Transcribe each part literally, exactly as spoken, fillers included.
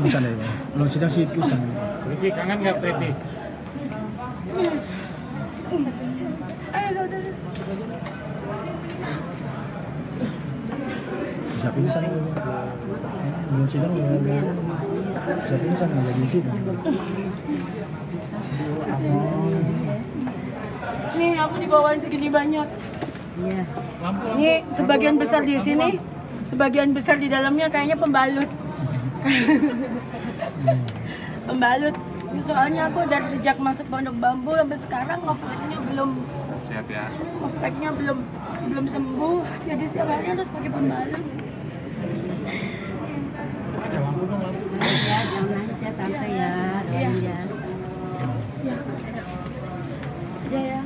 pingsan ya Bang. Lo sidang sih pingsan. Priti kangen nggak Priti? Ayo saudara. Bisa pingsan ya Bang. Lo sidang nggak bisa pingsan nggak jadi sidang. Nih aku dibawain segini banyak. Iya. Ini sebagian besar di sini, sebagian besar di dalamnya kayaknya pembalut. Pembalut. Soalnya aku dari sejak masuk Pondok Bambu sampai sekarang ngefleknya belum siap ya. Ngefleknya belum belum sembuh. Jadi setiap hari harus pakai pembalut. Ada lampu dong, lampu. Ya, jangan nangis ya tante ya. Iya. Ya. Ada ya.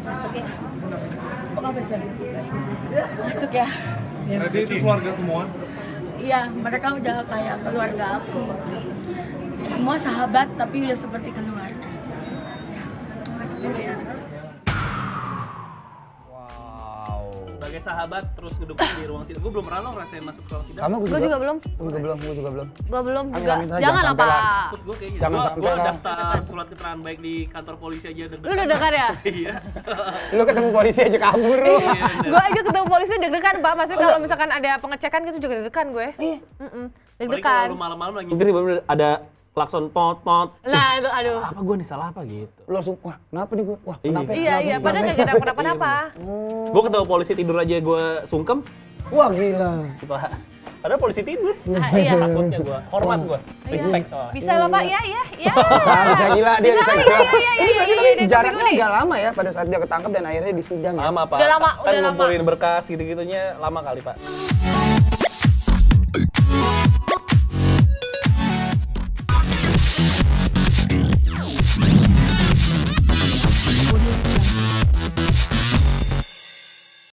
Masuk ya. Masuk ya. Jadi itu keluarga semua? Iya, mereka udah kayak keluarga aku. Semua sahabat tapi udah seperti keluarga. Masuk dulu ya. Sebagai sahabat terus duduk di ruang sidang. Gue belum pernah ngerasain masuk ruang sidang. Sama gue juga, juga belum. Gue juga belum. Gue juga belum. Gue belum juga. Jangan apa. Gue kayaknya. Jangan sampai gue daftar surat keterangan baik di kantor polisi aja. Deg-degan. Lu udah dekat ya? Iya. Lu ketemu polisi aja kabur lu. Gue aja ketemu polisi deg-degan pak. Maksudnya kalau misalkan ada pengecekan gitu juga deg-degan gue. Iya. Deg-degan. Kalau malam-malam lagi nyetir baru ada klakson pot pot. Nah itu aduh. Apa gue nih salah apa gitu? Lu langsung wah kenapa nih gue? Wah kenapa? Iya iya. Padahal gak ada kenapa-napa. Gue ketemu polisi tidur aja gue sungkem. Wah gila. Padahal polisi tidur. Nah, iya. Takutnya gue, hormat gue, respect soalnya. Bisa lah pak, ya ya ya. Bisa bisa gila dia bisa gila. Ini berarti jaraknya agak lama ya pada saat dia ketangkap dan akhirnya disidang ya. Lama pak. Udah lama. Kan ngumpulin berkas gitu gitunya lama kali pak.